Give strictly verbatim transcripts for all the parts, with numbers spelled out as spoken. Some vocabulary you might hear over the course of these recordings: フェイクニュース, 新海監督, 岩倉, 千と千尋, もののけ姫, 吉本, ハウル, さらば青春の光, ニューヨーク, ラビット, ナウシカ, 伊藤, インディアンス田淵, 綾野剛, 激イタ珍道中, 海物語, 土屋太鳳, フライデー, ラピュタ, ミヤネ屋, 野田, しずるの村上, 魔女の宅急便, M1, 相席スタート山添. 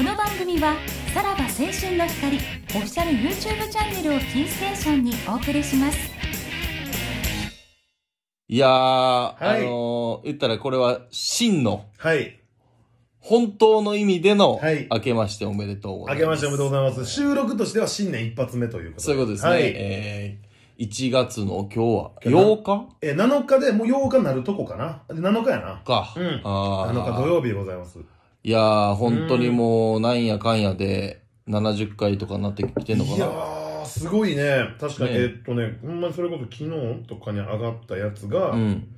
この番組はさらば青春の光オフィシャル ユーチューブ チャンネルをキーステーションにお送りします。いやー、はい、あのー、言ったらこれは真の、はい、本当の意味での、はい、明けましておめでとうございます。明けましておめでとうございます。収録としては新年一発目ということで、そういうことですね。はい、えーいちがつの今日はようか、え、なのかで、もうようかになるとこかな。なのかやな。か。うん。あなのか土曜日でございます。いやー、本当にもう、なんやかんやで、ななじゅっかいとかなってきてんのかな。いやー、すごいね。確かに、ね、えっとね、ほんまにそれこそ昨日とかに上がったやつが、うん、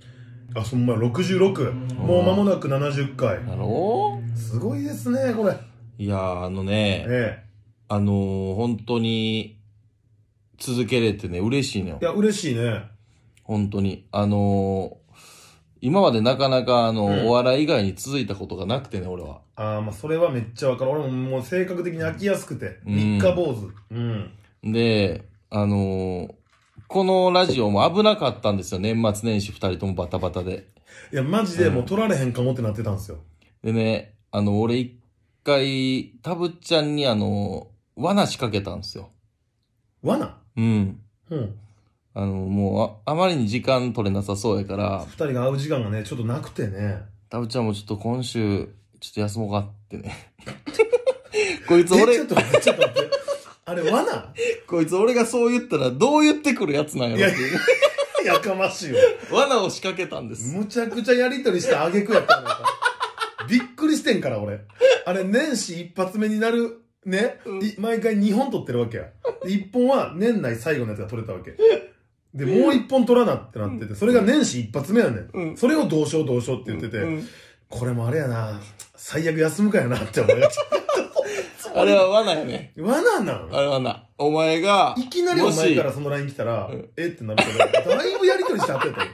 あ、ほんまろくじゅうろく。もう間もなくななじゅっかい。だろう？すごいですね、これ。いやー、あのね、ええ、あのー、本当に、続けれてね、嬉しいのよ。いや、嬉しいね。本当に。あのー、今までなかなか、あの、うん、お笑い以外に続いたことがなくてね、俺は。ああ、まあ、それはめっちゃわかる。俺ももう性格的に飽きやすくて、三日坊主。うん。で、あのー、このラジオも危なかったんですよ。年末年始二人ともバタバタで。いや、マジでもう撮られへんかもってなってたんですよ。うん、でね、あの、俺一回、たぶっちゃんにあのー、罠仕掛けたんですよ。罠？うん。うん。あの、もうあ、あまりに時間取れなさそうやから。二人が会う時間がね、ちょっとなくてね。たぶちゃんもちょっと今週、ちょっと休もうかってね。こいつ俺。ちょっと待って、ちょっと待って。あれ、罠？こいつ俺がそう言ったら、どう言ってくるやつなんやろっていう。やかましいわ。罠を仕掛けたんです。むちゃくちゃやりとりした挙句やったのか。びっくりしてんから、俺。あれ、年始一発目になる。ね、うん、毎回にほん撮ってるわけや。いっぽんは年内最後のやつが撮れたわけ。で、もういっぽん撮らなってなってて、それが年始一発目やねん。うん、それをどうしようどうしようって言ってて、うんうん、これもあれやな、最悪休むかやなって思いました。あれは罠やね。罠なの？あれ罠。お前が。いきなりお前からその ライン 来たら、うん、えってなるけど、だいぶやりとりしてあってたよ。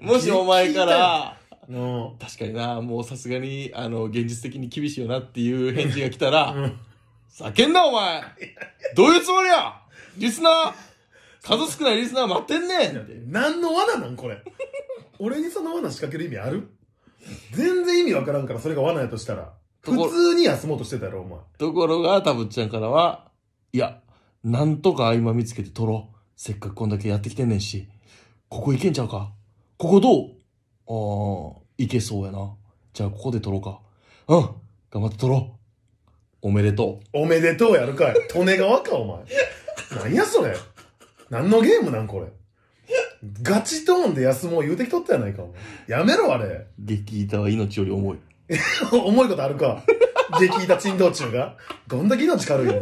もしお前から、うん、確かにな、もうさすがにあの現実的に厳しいよなっていう返事が来たら「うん、叫んだお前どういうつもりやリスナー数少ないリスナー待ってんねん」って何の罠なんこれ。俺にその罠仕掛ける意味ある？全然意味わからんから、それが罠やとしたら普通に休もうとしてたやろお前。ところがたぶっちゃんからは「いやなんとか合間見つけて撮ろう、せっかくこんだけやってきてんねんし、ここいけんちゃうか、ここどう？ああ、いけそうやな。じゃあ、ここで撮ろうか。うん、頑張って撮ろう。おめでとう。おめでとうやるかい。利根川か、お前。なんやそれ。何のゲームなん、これ。ガチトーンで休もう言うてきとったやないか、お前。やめろ、あれ。激イタは命より重い。重いことあるか。激イタ珍道中が。どんだけ命軽いの。い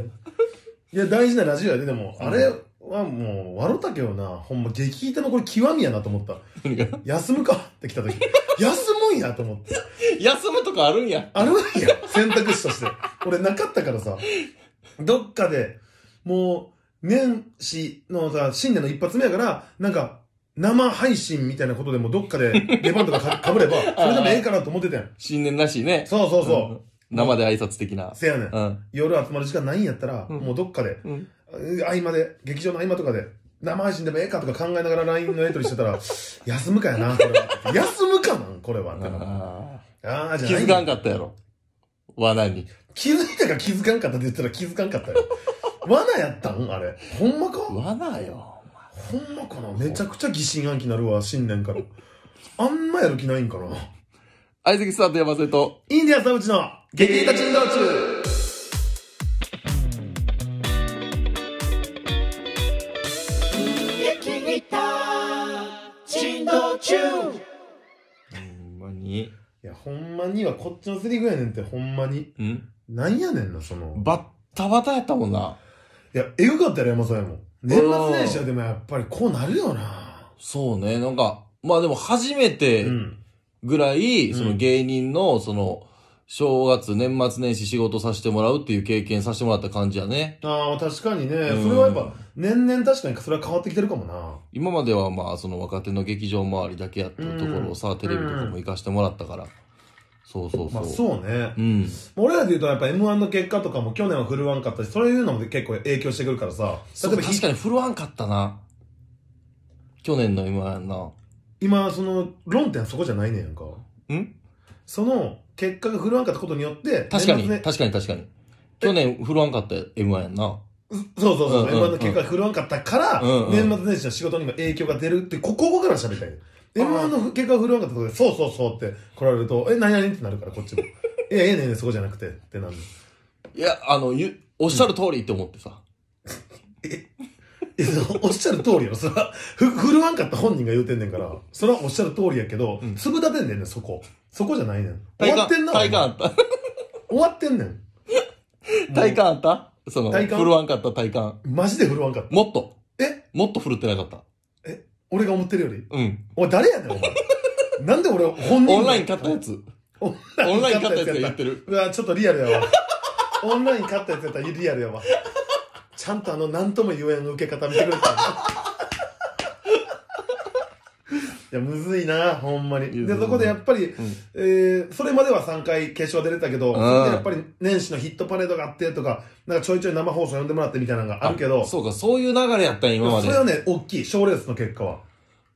や、大事なラジオやで、でも、あれ、はもう、笑ったけどな、ほんま、激イタのこれ極みやなと思った。休むかって来た時、休むんやと思って。休むとかあるんや。あるんや。選択肢として。俺なかったからさ、どっかで、もう、年始のさ、新年の一発目やから、なんか、生配信みたいなことでもどっかで出番とかかぶれば、それでもええかなと思ってたやん。新年らしいね。そうそうそう。生で挨拶的な。せやねん。夜集まる時間ないんやったら、もうどっかで、合間で、劇場の合間とかで、生配信でもええかとか考えながら ライン のやり取りしてたら、休むかやな、これは。休むかなん、これは。ああ、じゃあ。気づかんかったやろ。罠に。気づいたか気づかんかったって言ったら気づかんかったよ。罠やったんあれ。ほんまか？罠よ。ほんまかな？めちゃくちゃ疑心暗鬼になるわ、新年から。あんまやる気ないんかな。相席スタート山添と、インディアンス田渕の、激イタ珍道中。いや、ほんまにはこっちのセリフやねんって、ほんまに。んなんやねんな、その。バッタバタやったもんな。いや、えぐかったよ、山添も。年末年始はでもやっぱりこうなるよな。そうね、なんか、まあでも初めてぐらい、うん、その芸人の、その、正月、年末年始仕事させてもらうっていう経験させてもらった感じやね。ああ、確かにね。うん、それはやっぱ、年々確かにそれは変わってきてるかもな。今まではまあ、その若手の劇場周りだけやったところをさ、うん、テレビとかも行かしてもらったから。うん、そうそうそう。まあそうね。うん。俺らで言うとやっぱ エムワン の結果とかも去年は振るわんかったし、そういうのも結構影響してくるからさ。例えば確かに振るわんかったな。去年の エムワン な。今、その、論点はそこじゃないねんやんか。んその結果が振るわんかったことによって、確かに、ね、確かに確かに。去年振るわんかった エムワン やんな。そうそうそう。エムワン の結果が振るわんかったから、うんうん、年末年始の仕事にも影響が出るって、ここから喋りたい。エムワン の結果が振るわんかったことで、そうそうそうって来られると、え、何々ってなるから、こっちも。いや、ええねえね、そこじゃなくて、ってなる。いや、あの、ゆおっしゃる通りって思ってさ。ええおっしゃる通りよ。それは、ふ、振るわんかった本人が言うてんねんから、それはおっしゃる通りやけど、うん、粒立てんねんね、そこ。そこじゃないねん。終わってんな。体感あった。終わってんねん。体感あったその、振るわんかった体感。マジで振るわんかった。もっと。えもっと振るってなかった。え俺が思ってるより。うん。お前誰やねん、お前。なんで俺、本人。オンライン買ったやつ。オンライン買ったやつが言ってる。うわ、ちょっとリアルやわ。オンライン買ったやつやったらリアルやわ。ちゃんとあの何とも言えん受け方見てくれたんだ。いやむずいなほんまに。でそこでやっぱり、うんえー、それまではさんかい決勝出れたけど、それでやっぱり年始のヒットパレードがあってとか、なんかちょいちょい生放送呼んでもらってみたいなのがあるけど、そうかそういう流れやったん今まで。それはね大きい賞レースの結果は。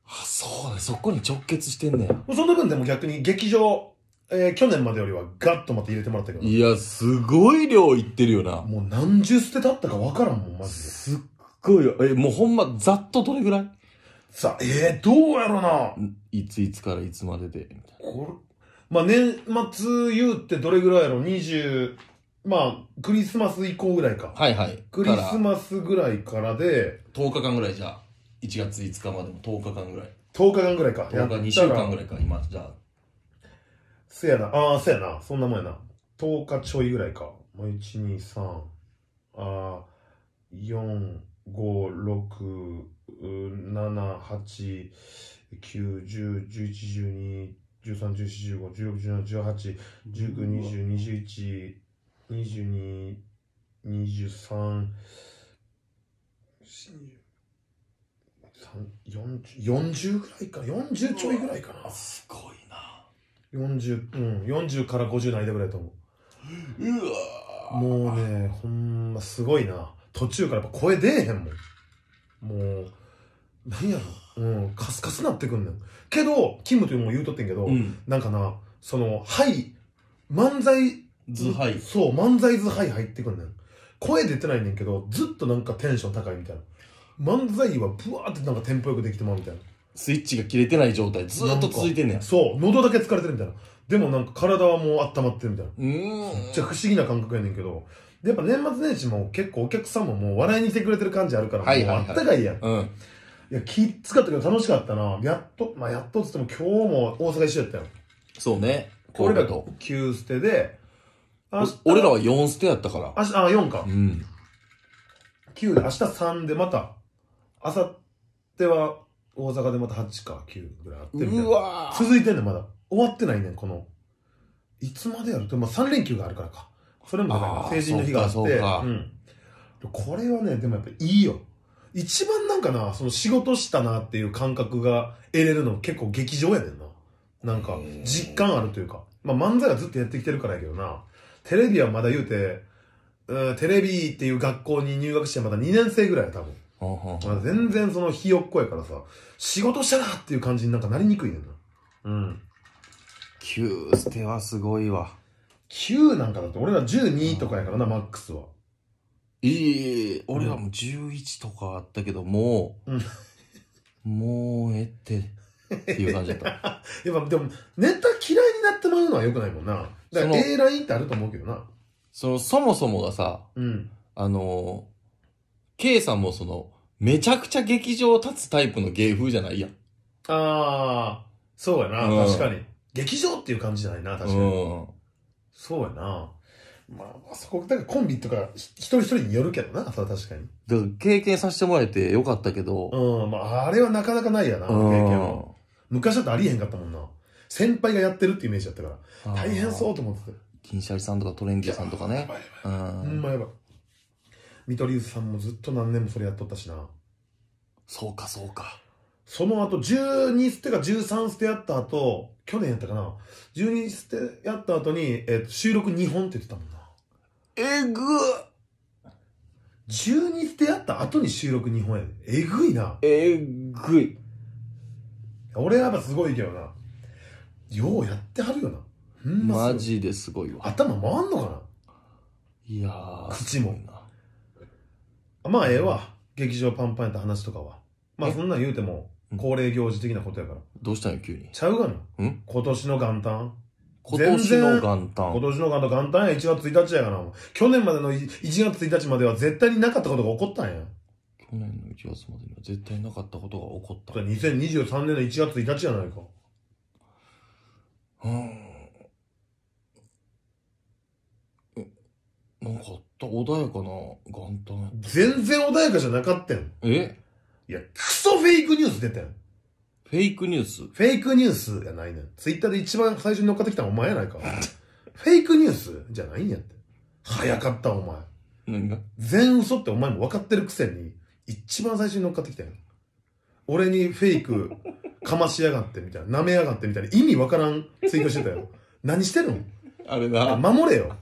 あそうだそこに直結してんねん。その分でも逆に劇場。えー、去年までよりはガッとまた入れてもらったけど。いや、すごい量いってるよな。もう何十捨てたったか分からんもん、マジで。すっごいよ。え、もうほんま、ざっとどれぐらいさ、えー、どうやろな。いついつからいつまでで。これ、まあ、年末言うってどれぐらいやろ ?にじゅう、まあ、クリスマス以降ぐらいか。はいはい。クリスマスぐらいからで。とおかかんぐらいじゃあ。いちがついつかまでもとおかかんぐらい。とおかかんぐらいか。とおか、にしゅうかんぐらいか、今、じゃあ。せやな、ああ、せやな、そんなもんやな。とおかちょいぐらいか。いち、に、さん、あよん、ご、ろく、なな、はち、きゅう、じゅう、じゅういち、じゅうに、じゅうさん、じゅうよん、じゅうご、じゅうろく、じゅうなな、じゅうはち、じゅうきゅう、にじゅう、にじゅういち、にじゅうさん、よんじゅうくらいか。よんじゅうちょいぐらいかな。すごいな。よんじゅう、うん、よんじゅうからごじゅうの間ぐらいだと思う。うわもうね、ほんま、すごいな。途中からやっぱ声出えへんもん。もう、なんやろ。うん、カスカスなってくんねん。けど、キムというのも言うとってんけど、うん、なんかな、その、はい、漫才図はい。そう、漫才図はい入ってくんねん。声出てないねんけど、ずっとなんかテンション高いみたいな。漫才はブワーってなんかテンポよくできてまうみたいな。スイッチが切れてない状態ずっと続いてんねん。そう喉だけ疲れてるみたいな。でもなんか体はもう温まってるみたいな。めっちゃ不思議な感覚やねんけど、やっぱ年末年始も結構お客さんももう笑いに来てくれてる感じあるから、もうあったかいやん。うん、いやきつかったけど楽しかったな。やっとまあやっとっつっても今日も大阪一緒やったよ。そうね。俺らときゅう捨てで、俺らはよん捨てやったから。ああよんか。うん。きゅうで明日さんでまた明後日は。大阪でまたはちかきゅうぐらいあってみたいな。うわ続いてんねん、まだ。終わってないねん、この。いつまでやると、まあ、さんれんきゅうがあるからか。それもだから成人の日があって。そうかうん。これはね、でもやっぱいいよ。一番なんかな、その仕事したなっていう感覚が得れるの結構劇場やねんな。なんか、実感あるというか。まあ、漫才はずっとやってきてるからやけどな。テレビはまだ言うて、うん、テレビっていう学校に入学してまだにねんせいぐらいや、多分。全然そのひよっこやからさ、仕事したなっていう感じになんかなりにくいねんな。うん。きゅう捨てはすごいわ。きゅうなんかだって俺らじゅうにとかやからな、マックスは。ええ、俺らもじゅういちとかあったけど、もう、うん、もうえって、っていう感じだった。やっぱでも、ネタ嫌いになってもらうのは良くないもんな。だから A ラインってあると思うけどな。その、そもそもがさ、うん、あのー、K さんもその、めちゃくちゃ劇場を立つタイプの芸風じゃないやん。ああ、そうやな、うん、確かに。劇場っていう感じじゃないな、確かに。うん、そうやな。まあ、そこ、だからコンビとか、一人一人によるけどな、それは確かに。だから経験させてもらえてよかったけど。うん、まあ、あれはなかなかないやな、経験は。昔だとありえへんかったもんな。先輩がやってるってイメージだったから、大変そうと思ってた。銀シャリさんとかトレンディさんとかね。うん。ほんまやばい。見取り図さんもずっと何年もそれやっとったしな。そうかそうか。その後じゅうに捨てかじゅうさん捨てやった後、去年やったかな、じゅうに捨てやった後に、えー、と収録にほんって言ってたもんな。えぐっ。じゅうに捨てやった後に収録にほんやで。えぐいな。えぐい。俺はやっぱすごいけどな、ようやってはるよな。マジですごいわ。頭回んのかな。いやー口もまあええわ、劇場パンパンやった話とかは。まあそんなん言うても恒例行事的なことやから。どうしたんよ急に。ちゃうがな、今年の元旦。今年の元旦今年の元旦元旦やいちがつついたちやから。去年までのいちがつついたちまでは絶対になかったことが起こったんや。去年のいちがつまでには絶対なかったことが起こった。にせんにじゅうさんねんのいちがつついたちやないか。うん。なんかあった穏やかな元旦。全然穏やかじゃなかったよ。え？いや、クソフェイクニュース出たよ。フェイクニュース？フェイクニュースやないねん。ツイッターで一番最初に乗っかってきたのお前やないか。フェイクニュースじゃないんやって。早かったお前。何が？全嘘ってお前も分かってるくせに、一番最初に乗っかってきたよ。俺にフェイクかましやがってみたいな、舐めやがってみたいな、意味わからんツイートしてたよ。何してるの？あれな。守れよ。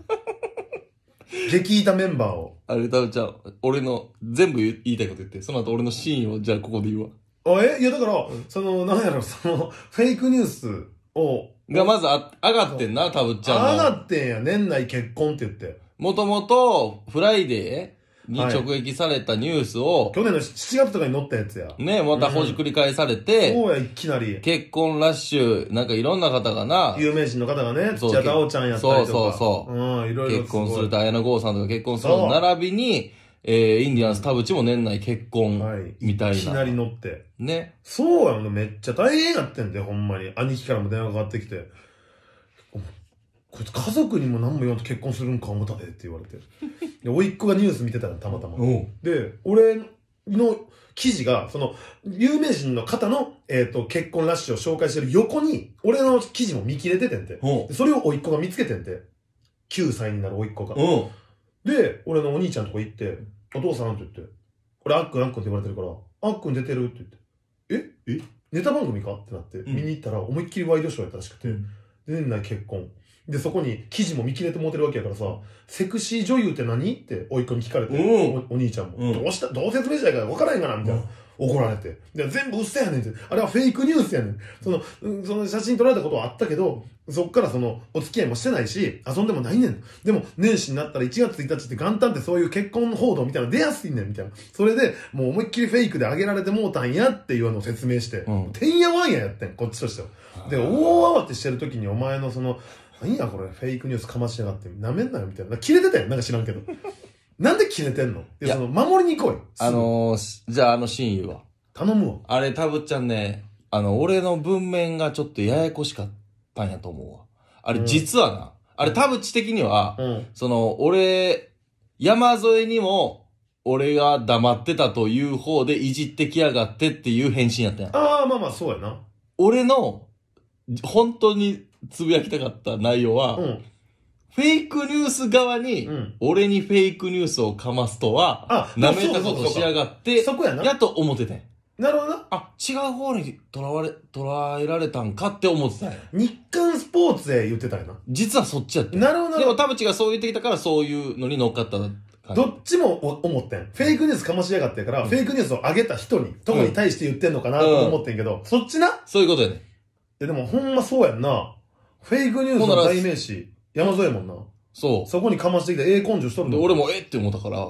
激イタメンバーを。あれ、じゃあ、俺の、全部言いたいこと言って、その後俺のシーンを、じゃあここで言うわ。あ、え？いや、だから、うん、その、なんやろ、その、フェイクニュースを。が、まずあ、上がってんな、たぶっちゃんの。上がってんや、年内結婚って言って。もともと、フライデーに直撃されたニュースを。はい、去年のしちがつとかに載ったやつや。ね、またほじくり返されて。そうや、いきなり。結婚ラッシュ、なんかいろんな方がな。有名人の方がね、土屋太鳳ちゃんやったりとか。そうそうそう。うん、いろいろ。結婚すると、綾野剛さんとか結婚するの並びに、えー、インディアンス田淵も年内結婚、みたいな。いきなり載って。ね。そうやもん、めっちゃ大変やってんで、ほんまに。兄貴からも電話かかってきて。こいつ家族にも何も言わんと結婚するんか思ったでって言われて。で、甥っ子がニュース見てたの、たまたま。で、俺の記事が、その、有名人の方の、えっと、結婚ラッシュを紹介してる横に、俺の記事も見切れててんて。それを甥っ子が見つけてんて。きゅうさいになる甥っ子が。で、俺のお兄ちゃんとこ行って、お父さんって言って、俺、あっくんあっくんって言われてるから、あっくん出てるって言って、ええネタ番組かってなって、見に行ったら、思いっきりワイドショーやったらしくて、年内結婚。で、そこに記事も見切れて持てるわけやからさ、セクシー女優って何って、甥っ子に聞かれて、お, お兄ちゃんも。うん、どうしたどう説明したいから分からへんかなみたいな。うん、怒られて。で、全部嘘やねんって。あれはフェイクニュースやねん。その、その写真撮られたことはあったけど、そっからその、お付き合いもしてないし、遊んでもないねん。でも、年始になったらいちがつついたちって元旦ってそういう結婚報道みたいなの出やすいねんみたいな。それで、もう思いっきりフェイクで上げられてもうたんやっていうのを説明して、うん、てんやわんややってん、こっちとしては。で、大慌てしてる時にお前のその、何やこれ、フェイクニュースかましやがって、なめんなよみたいな。切れてたよ、なんか知らんけど。なんで切れてんの？いや、その、守りに来い。あのー、じゃああの親友は。頼むわ。あれ、たぶっちゃんね、あの、俺の文面がちょっとややこしかったんやと思うわ。あれ、実はな、うん、あれ、たぶっち的には、うん、その、俺、山添にも、俺が黙ってたという方でいじってきやがってっていう返信やったんや。ああ、まあまあ、そうやな。俺の、本当に、つぶやきたかった内容は、うん、フェイクニュース側に、うん、俺にフェイクニュースをかますとは、舐めたことしやがって、そこやな。やと思っててん。なるほどな。あ、違う方にとらわれ、捉えられたんかって思ってたんや。日刊スポーツへ言ってたんやな。実はそっちやって。なるほど。でも田淵がそう言ってきたから、そういうのに乗っかった。どっちも思ってん。フェイクニュースかましやがってから、うん、フェイクニュースを上げた人に、とかに対して言ってんのかなと思ってんけど、うんうん、そっちな？そういうことやね。いやでもほんまそうやんな。フェイクニュースの代名詞、山添もんな。そう。そこにかましてきて、ええ根性しとるんだ。俺もえって思ったから。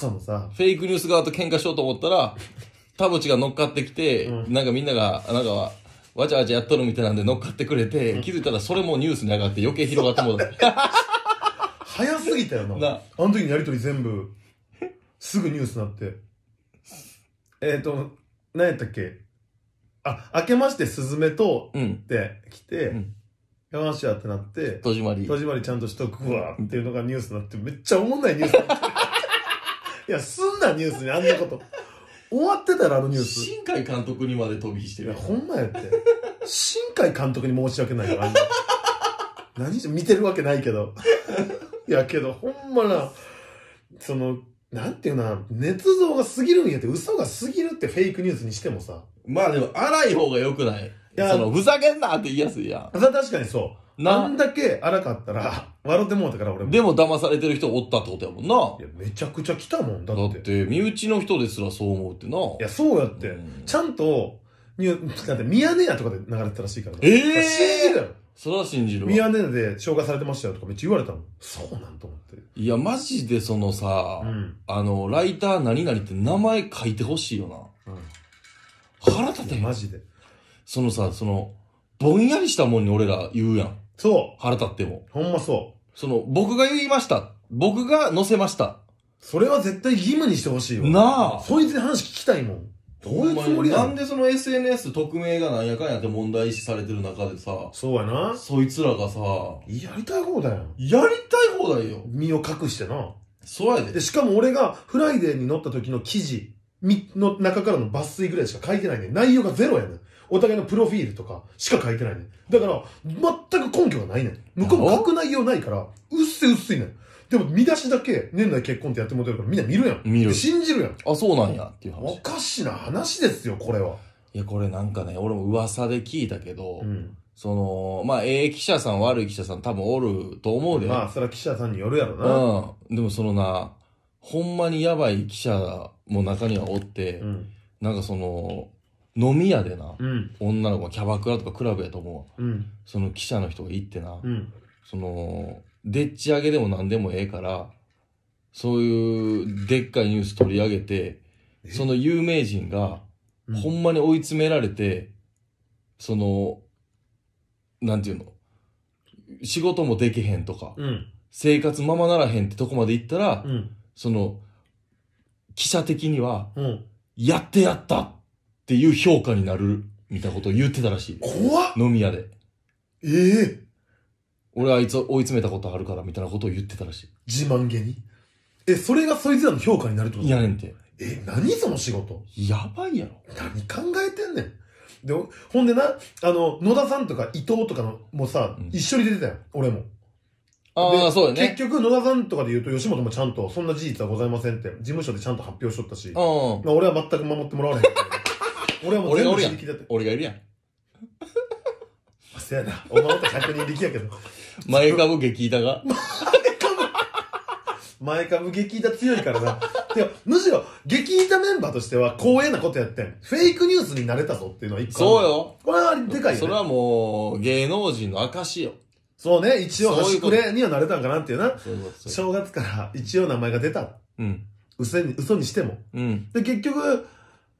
そのさ、フェイクニュース側と喧嘩しようと思ったら、田淵が乗っかってきて、うん、なんかみんなが、なんか、わちゃわちゃやっとるみたいなんで乗っかってくれて、うん、気づいたらそれもニュースに上がって余計広がってもらって。早すぎたよな。なあの時のやりとり全部、すぐニュースになって。えっと、何やったっけ？あ、明けましてすずめと、って来て、やましやってなって、とじまり。とじまりちゃんとしとくわっていうのがニュースになって、めっちゃおもんないニュースになって。いや、すんなニュースにあんなこと。終わってたらあのニュース。新海監督にまで飛び火してる。いや、ほんまやって。新海監督に申し訳ないよ、あんな。何して見てるわけないけど。いや、けど、ほんまな、その、なんていうな、捏造が過ぎるんやって、嘘が過ぎるってフェイクニュースにしてもさ。まあでも、荒い方が良くない。いや、その、ふざけんなって言いやすいやん。確かにそう。なんだけ荒かったら、笑ってもうたから俺も。でも騙されてる人おったってことやもんな。いや、めちゃくちゃ来たもんだって。だって、身内の人ですらそう思うってな。いや、そうやって。ちゃんと、だって、ミヤネ屋とかで流れてたらしいから。ええー、信じるやろ。それは信じるわ。ミヤネ屋で紹介されてましたよとかめっちゃ言われたの。そうなんと思って。いや、マジでそのさ、うん、あの、ライター何々って名前書いてほしいよな。うん、腹立てん。マジで。そのさ、その、ぼんやりしたもんに俺ら言うやん。そう。腹立っても。ほんまそう。その、僕が言いました。僕が載せました。それは絶対義務にしてほしいよ。なあ。そいつに話聞きたいもん。どういうつもりなんでその エスエヌエス 匿名がなんやかんやって問題視されてる中でさ。そうやな。そいつらがさ。やりたい放題やん。やりたい放題よ。身を隠してな。そうやで。で、しかも俺がフライデーに載った時の記事の中からの抜粋ぐらいしか書いてないね。内容がゼロやねん。お互いのプロフィールとかしか書いてないねん。だから、全く根拠がないねん。向こうも書く内容ないから、うっせうっすいねん。でも見出しだけ年内結婚ってやってもらってるからみんな見るやん。見る。信じるやん。あ、そうなんやっていう話。おかしな話ですよ、これは。いや、これなんかね、俺も噂で聞いたけど、うん、その、まあ、ええ記者さん、悪い記者さん多分おると思うで。まあ、それは記者さんによるやろな。うん。でもそのな、ほんまにやばい記者も中にはおって、うん、なんかその、飲み屋でな、うん、女の子がキャバクラとかクラブやと思う、うん、その記者の人が行ってな、うん、その、でっち上げでも何でもええから、そういうでっかいニュース取り上げて、その有名人が、ほんまに追い詰められて、うん、その、なんていうの、仕事もできへんとか、うん、生活ままならへんってとこまで行ったら、うん、その、記者的には、うん、やってやったっていう評価になる、みたいなことを言ってたらしい。怖っ！飲み屋で。ええー。俺あいつ追い詰めたことあるからみたいなことを言ってたらしい。自慢げに。え、それがそいつらの評価になるってこと？いやねんて。え、何その仕事。やばいやろ。何考えてんねん。で、ほんでな、あの、野田さんとか伊藤とかのもさ、うん、一緒に出てたよ。俺も。ああ、そうだね。結局、野田さんとかで言うと、吉本もちゃんと、そんな事実はございませんって、事務所でちゃんと発表しとったし、まあ、俺は全く守ってもらわれへんから。俺はもう全部自力だって。俺がいるやん。せやな。お前とひゃくにん力やけど。前株激痛が前株激痛強いからな。てかむしろ激痛メンバーとしては光栄なことやってん。フェイクニュースになれたぞっていうのは一個。そうよ。これはでかいよね。それはもう芸能人の証よ。そうね。一応端くれにはなれたんかなっていうな。正月から一応名前が出た。うん。嘘に、嘘にしても。うん。で結局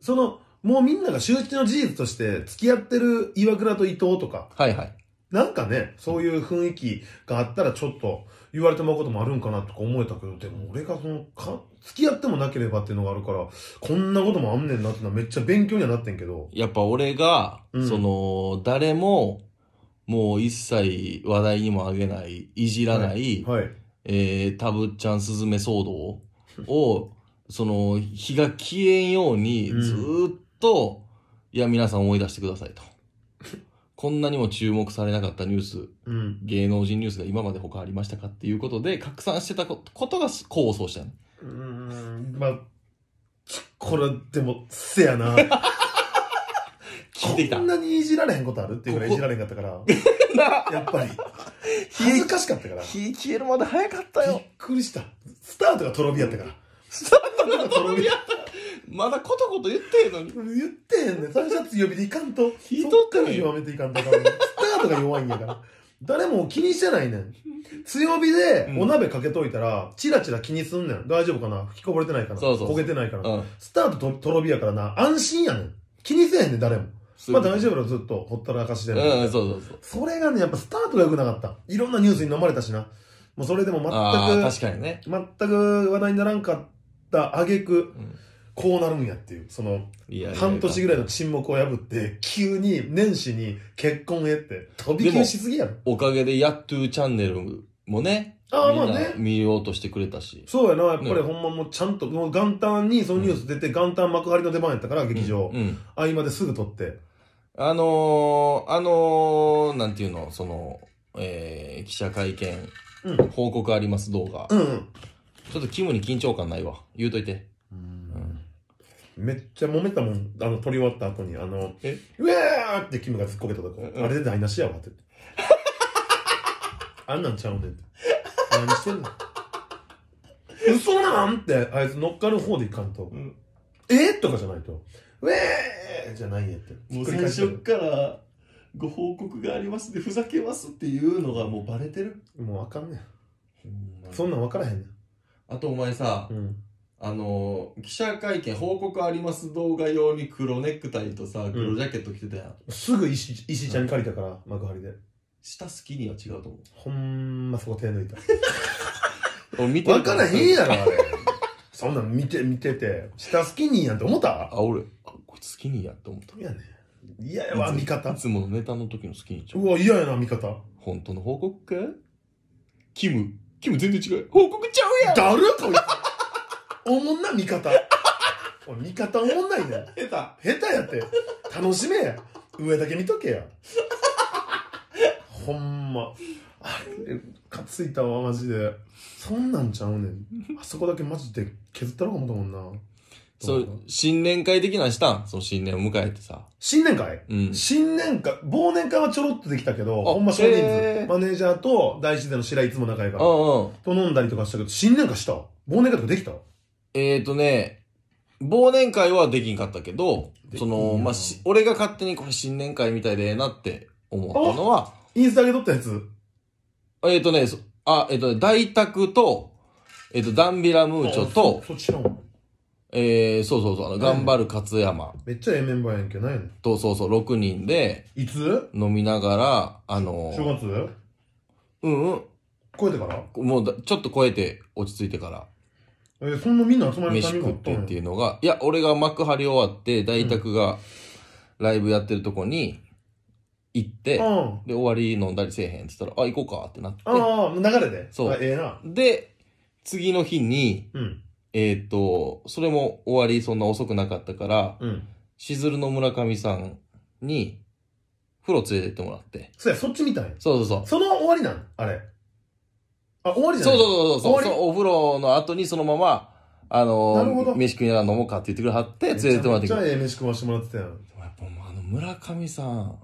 そのもうみんなが周知の事実として付き合ってる岩倉と伊藤とか。はいはい。なんかね、そういう雰囲気があったらちょっと言われてもらうこともあるんかなとか思えたけど、でも俺がそのか、付き合ってもなければっていうのがあるから、こんなこともあんねんなってのはめっちゃ勉強にはなってんけど。やっぱ俺が、うん、その、誰も、もう一切話題にもあげない、いじらない、はいはい、えー、たぶっちゃんすずめ騒動を、その、火が消えんようにずーっと、と、いや皆さん思い出してくださいと。こんなにも注目されなかったニュース、うん、芸能人ニュースが今まで他ありましたかっていうことで拡散してたことが功を奏したの。うーん、まあ、これでも、せやな。聞いてきた。こんなにいじられへんことあるっていうぐらいいじられへんかったから。やっぱり。恥ずかしかったから。火消えるまで早かったよ。びっくりした。スタートがとろ火やったから。スタートがとろ火やった。まだことこと言ってへんのに。言ってへんねん。最初は強火でいかんと。火取ってるよ。弱めていかんと。スタートが弱いんやから。誰も気にしてないねん。強火でお鍋かけといたら、チラチラ気にすんねん。大丈夫かな？吹きこぼれてないかな？焦げてないかな？スタートとろ火やからな、安心やねん。気にせえへんねん、誰も。まあ大丈夫だろ、ずっと。ほったらかしで。うん、そうそうそう。それがね、やっぱスタートが良くなかった。いろんなニュースに飲まれたしな。もうそれでも全く、確かにね。全く話題にならんかった挙句。こうなるんやっていう、その、半年ぐらいの沈黙を破って、急に年始に結婚へって、飛び級しすぎやろ。おかげで、やっとぅチャンネルもね、ああ、まあね。見ようとしてくれたし。そうやな、やっぱりほんまもうちゃんと、もう元旦にそのニュース出て、元旦幕張の出番やったから、劇場。合間ですぐ撮って。あのー、あのー、なんていうの、その、えー、記者会見、報告あります動画。うん。ちょっとキムに緊張感ないわ。言うといて。めっちゃ揉めたもん。あの、撮り終わった後に、あの、えうわーってキムが突っこけたとこ、うん、あれで台無しやわって。あんなんちゃうねんって。何してんの嘘なんって、あいつ乗っかる方でいかんと。うん、えー、とかじゃないと。うえーじゃないんやって。もう最初から、ご報告がありますでふざけますっていうのがもうバレてる。もうわかんねえ、そんなんわからへんねん。あとお前さ、うん、あの記者会見報告あります動画用に黒ネクタイとさ黒ジャケット着てたやん、うん、すぐ石、石ちゃんに借りたから、はい、幕張で下好きには違うと思う。ほんまそこ手抜いたわからへんやろあれそんなん見て見てて下スキニーやんって思った。あ、俺あこいつスキニーやって思った。いやねいやわ見方、いつものネタの時のスキニーちゃん。うわ嫌やな見方。本当の報告かキム、キム全然違う。報告ちゃうやんだるこいつおもんな見方俺見方おもんないね下手下手やって楽しめや上だけ見とけやほんまあれかついたわマジで。そんなんちゃうねんあそこだけマジで削ったろか思ったもんな。そう新年会的なんしたん。その新年を迎えてさ新年会、うん、新年会忘年会はちょろっとできたけどほんま少人数、えー、マネージャーと大自然の白井いつも仲いいからと飲んだりとかしたけど新年会した忘年会とかできた。えーとね忘年会はできんかったけどそのまあし俺が勝手にこれ新年会みたいでええなって思ったのはインスタで撮ったやつ。えっとね、あ、えっとね、大宅と、えっと、ダンビラムーチョと、そっちのえー、そうそうそう、あの、頑張る勝山。めっちゃええメンバーやんけ、ないのと、そうそう、ろくにんで、いつ飲みながら、あのー、正月うんうん。超えてからもう、ちょっと超えて、落ち着いてから。えー、そんなみんな集まり飯食ってっていうのが、いや、俺が幕張終わって、大宅がライブやってるとこに、うん行って、うん、で終わり飲んだりせえへんって言ったら「あ行こうか」ってなって、ああ流れでそう、ええな。で次の日に、うん、えっとそれも終わりそんな遅くなかったから、うん、しずるの村上さんに風呂連れてってもらって。そうやそっちみたい。そうそうそう、その終わりなのあれ。あ終わりじゃない。そうそうそうそうそう、お風呂の後にそのままあの飯食いながら飲もうかって言ってくれはって連れてってもらって。めっちゃええ飯食わしてもらってたやん。でもやっぱあの村上さん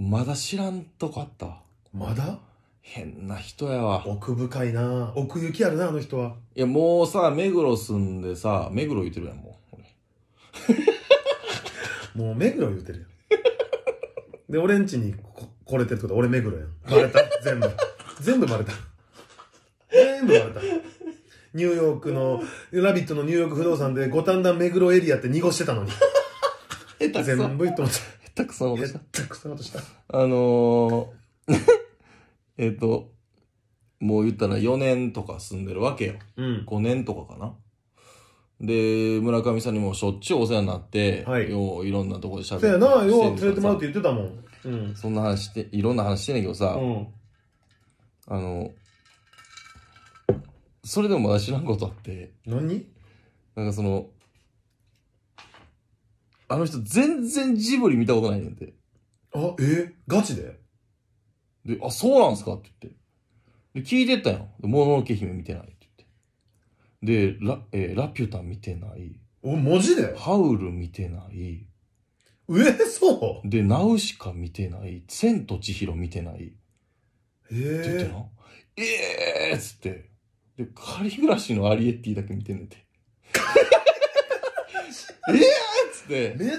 まだ知らんとこあった。まだ変な人やわ。奥深いな。奥行きあるな、あの人は。いや、もうさ、目黒住んでさ、目黒言うてるやん、もう。もう目黒言うてるやん。で、俺んちにこ来れてるってことは俺目黒やん。バレた全部。全部バレた。全部バレた。ニューヨークの、ラビットのニューヨーク不動産で五反田目黒エリアって濁してたのに。全部言ってもらった。たくさん落とした。たくさん落とした。あのー、えっと、もう言ったらよねんとか住んでるわけよ。うん、ごねんとかかな。で、村上さんにもしょっちゅうお世話になって、はい、よういろんなとこで喋って。せやな、よう連れてもらうって言ってたもん。うん、そんな話して、いろんな話してんねんけどさ、うん、あの、それでもまだ知らんことあって。何？なんかその、あの人全然ジブリ見たことないねんて。あ、え？ガチで？で、あ、そうなんすかって言って。で、聞いてったよ。もののけ姫見てないって言って。で、ラ、えー、ラピュタ見てない。お、マジで？ハウル見てない。え、そうで、ナウシカ見てない。千と千尋見てない。えー、って言ってな。ええー、っつって。で、仮暮らしのアリエッティだけ見てんねんて。えーでめず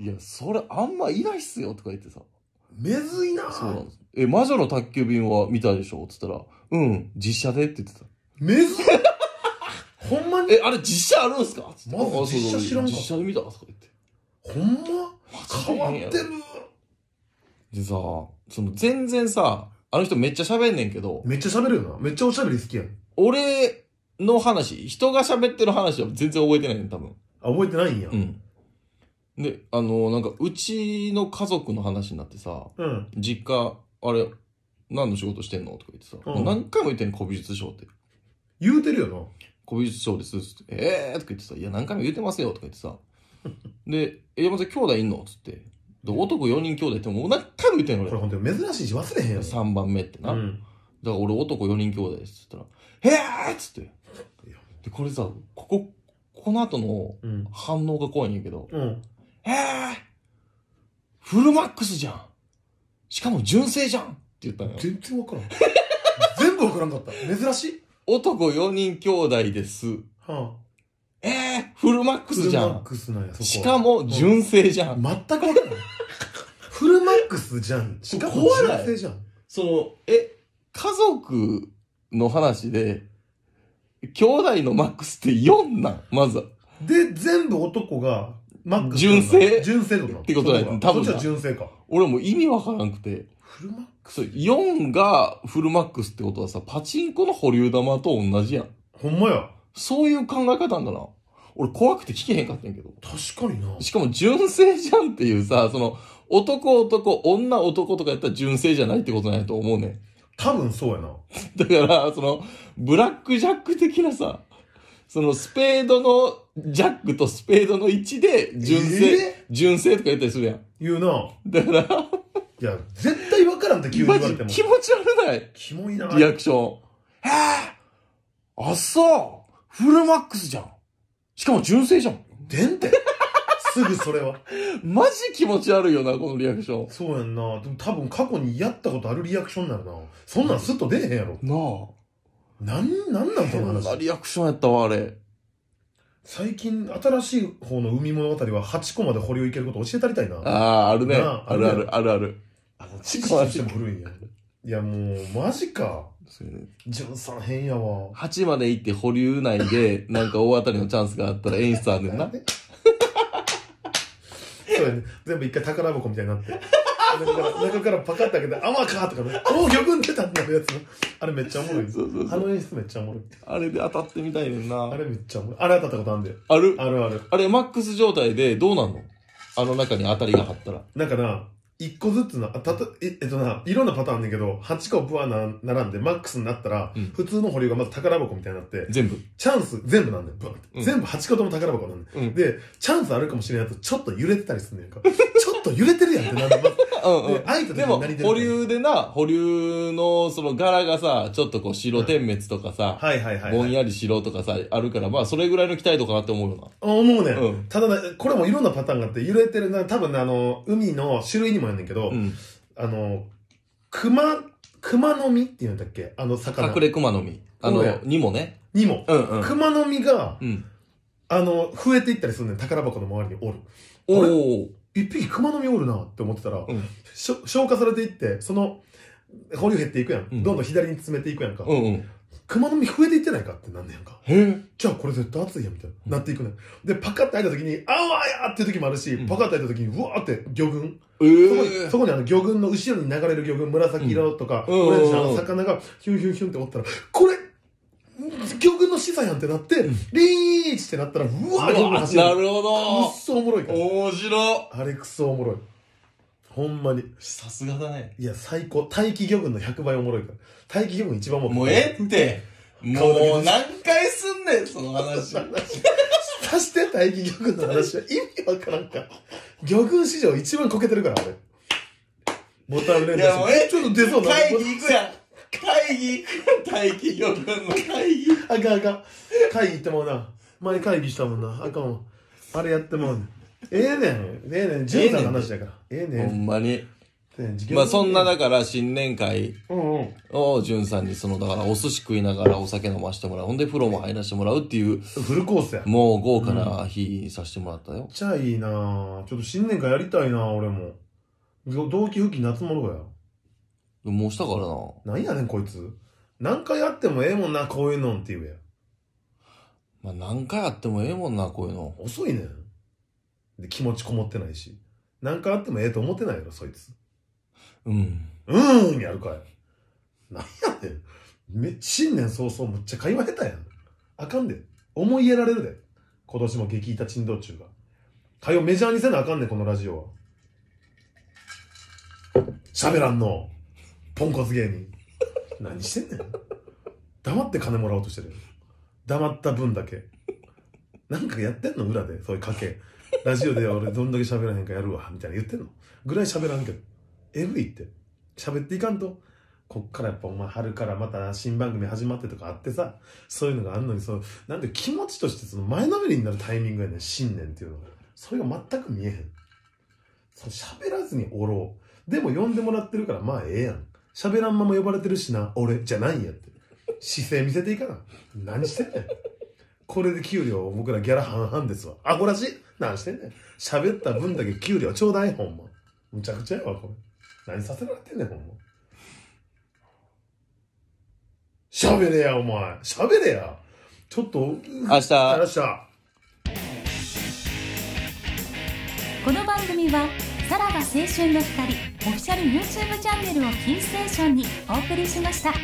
いやそれあんまいないっすよとか言ってさ、めずいな。そうなんです。え魔女の宅急便は見たでしょっつったら、うん実写でって言ってた。めずいほんまに。えあれ実写あるんすかっつって、まず実写知らんかった。実写で見たとか言って、ほんま変わってる。でさその全然さあの人めっちゃ喋んねんけど、めっちゃ喋るよな。めっちゃおしゃべり好きやん。俺の話人が喋ってる話は全然覚えてないねん多分。あ覚えてないんや。うんで、あのー、なんか、うちの家族の話になってさ、うん、実家、あれ、何の仕事してんのとか言ってさ、うん、何回も言ってんの、古美術商って。言うてるよな。古美術商です。ってえーとか言ってさ、いや、何回も言うてますよとか言ってさ、で、え、山崎兄弟いんのつって。で、男よにん兄弟ってもう何回も言ってんの俺。これほんと珍しいし忘れへんよ。さんばんめってな。うん、だから俺男よにん兄弟ですって言ったら、へーっつって。で、これさ、ここ、この後の反応が怖いんやけど、うん、えー、フルマックスじゃんしかも純正じゃんって言ったのよ。全然わからん全部わからんかった。珍しい男よにん兄弟です、はあ、えー、フルマックスじゃんしかも純正じゃん、うん、全くわからんフルマッ X じゃん。しかも怖いじゃん。その、え、家族の話で、兄弟のマックスってよんなん、まずは。で、全部男が、マックス。純正純正とか。ってことだよね。多分。そっちは純正か。俺もう意味わからなくて。フルマックス ?よん がフルマックスってことはさ、パチンコの保留玉と同じやん。ほんまや。そういう考え方なんだな。俺怖くて聞けへんかったんやけど。確かにな。しかも純正じゃんっていうさ、その、男男、女男とかやったら純正じゃないってことなんやと思うね。多分そうやな。だから、その、ブラックジャック的なさ、そのスペードのジャックとスペードのいちで純正、えー、純正とか言ったりするやん。言うな。だから、いや、絶対分からんって急に言われても。気持ち悪ない。キモいな。リアクション。へぇー、あっそうフルマックスじゃん。しかも純正じゃん。でんて。すぐそれは。マジ気持ち悪いよな、このリアクション。そうやんな。でも多分過去にやったことあるリアクションなるな。そんなんスッと出えへんやろ。なあ。なん、なんなんその話。リアクションやったわ、あれ。最近、新しい方の海物語ははちこまで保留いけること教えたりたいな。ああ、あるね。あるある、あるある。はちこまで古いやん。いや、もう、マジか。純さん変やわ。はちまで行って保留内で、なんか大当たりのチャンスがあったら演出あるねんな。そうやね。全部一回宝箱みたいになって。中から、中からパカッて開けて、あまかとかね、おお、魚群出たんだよ、やつ。あれめっちゃおもろい。そうそうそう。あの演出めっちゃおもろい。あれで当たってみたいねんな。あれめっちゃおもろい。あれ当たったことあるんだよ。あるあるある。あれマックス状態でどうなんの？あの中に当たりが張ったら。なんかな、一個ずつな、たた、え、えっとな、いろんなパターンだけど、はちこぶわな、並んでマックスになったら、うん、普通の保留がまず宝箱みたいになって、全部。チャンス全部なんだよ、ブワって。うん、全部はち個とも宝箱なんだよ。うん、で、チャンスあるかもしれないと、ちょっと揺れてたりするんやんか。ちょっと揺れてるやんってなる。うんうん、で, でも、保留でな、保留のその柄がさ、ちょっとこう白点滅とかさ、ぼんやり白とかさ、あるから、まあそれぐらいの期待度かなって思うよな。あ思うね。うん、ただ、これもいろんなパターンがあって、揺れてるな、多分ね、あの、海の種類にもやんねんけど、うん、あの、熊、熊の実っていうんだっけあの魚。隠れ熊の実。あの、にもね。にも。うんうん、熊の実が、うん、あの、増えていったりするねん、宝箱の周りにおる。おー。一匹熊の実おるなって思ってたら、うん、消化されていって、その、保留減っていくやん。うん、どんどん左に詰めていくやんか。うんうん、熊の実増えていってないかってなんねやんか。へじゃあこれ絶対熱いやんみたいな。うん、なっていくねん。で、パカッて開いた時に、あわやっていう時もあるし、うん、パカッて開いた時に、うわーって魚群。えー、そこに、そこにあの魚群の後ろに流れる魚群、紫色とか、オレンジの魚がヒュンヒュンヒュンっておったら、これ魚群の資産やんってなって、リーチってなったら、うわーなるほど。くっそおもろいから。面白。あれくっそおもろい。ほんまに。さすがだね。いや、最高。大気魚群のひゃくばいおもろいから。大気魚群一番おもろい。もうええって。もう何回すんねん、その話。さして大気魚群の話は意味わからんから。魚群史上一番こけてるから、あれ。ボタン連打して。いや、もうええ。ちょっと出そうな。大気行くやん。会議大企業分の会議あかんあかん。会議行ってもうな。前会議したもんな。あかんわ。あれやってもうね。ええねん。ええねん。ジュンさんの話だから。ええねん。ほんまに。まあそんなだから新年会をジュンさんにそのだからお寿司食いながらお酒飲ましてもらう。ほんで風呂も入らしてもらうっていう。フルコースや。もう豪華な日させてもらったよ。めっちゃいいなぁ。ちょっと新年会やりたいなぁ、俺も。同期復帰夏物がや。もうしたからな。なんやねん、こいつ。何回あってもええもんな、こういうのんって言うや。まあ、何回あってもええもんな、こういうの。遅いねん。で、気持ちこもってないし。何回あってもええと思ってないやろ、そいつ。うん。うーん、やるかい。なんやねん。め、新年早々むっちゃ会話下手やん。あかんで。思い入れられるで。今年も激イタ珍道中が。会話メジャーにせなあかんねん、このラジオは。喋らんの。ポンコツ芸人。何してんねん。黙って金もらおうとしてる。黙った分だけ。なんかやってんの裏で、そういう家計。ラジオで俺どんだけ喋らへんかやるわ、みたいな言ってんの。ぐらい喋らんけど。えぐいって。喋っていかんと。こっからやっぱお前春からまた新番組始まってとかあってさ、そういうのがあんのに、その、なんで気持ちとしてその前のめりになるタイミングやねん、新年っていうのが。それが全く見えへん。そう、喋らずにおろう。でも呼んでもらってるから、まあええやん。喋らんまま呼ばれてるしな、俺じゃないんやって。姿勢見せていいかな。何してんねん。これで給料、僕らギャラ半々ですわ。アホらしい。何してんねん。喋った分だけ給料ちょうだい、ほんま。むちゃくちゃやわ、これ。何させられてんねん、ほんま。喋れや、お前。喋れや。ちょっと、明日。明日。この番組は、さらば青春の光オフィシャル ユーチューブ チャンネルをキーステーションにお送りしました。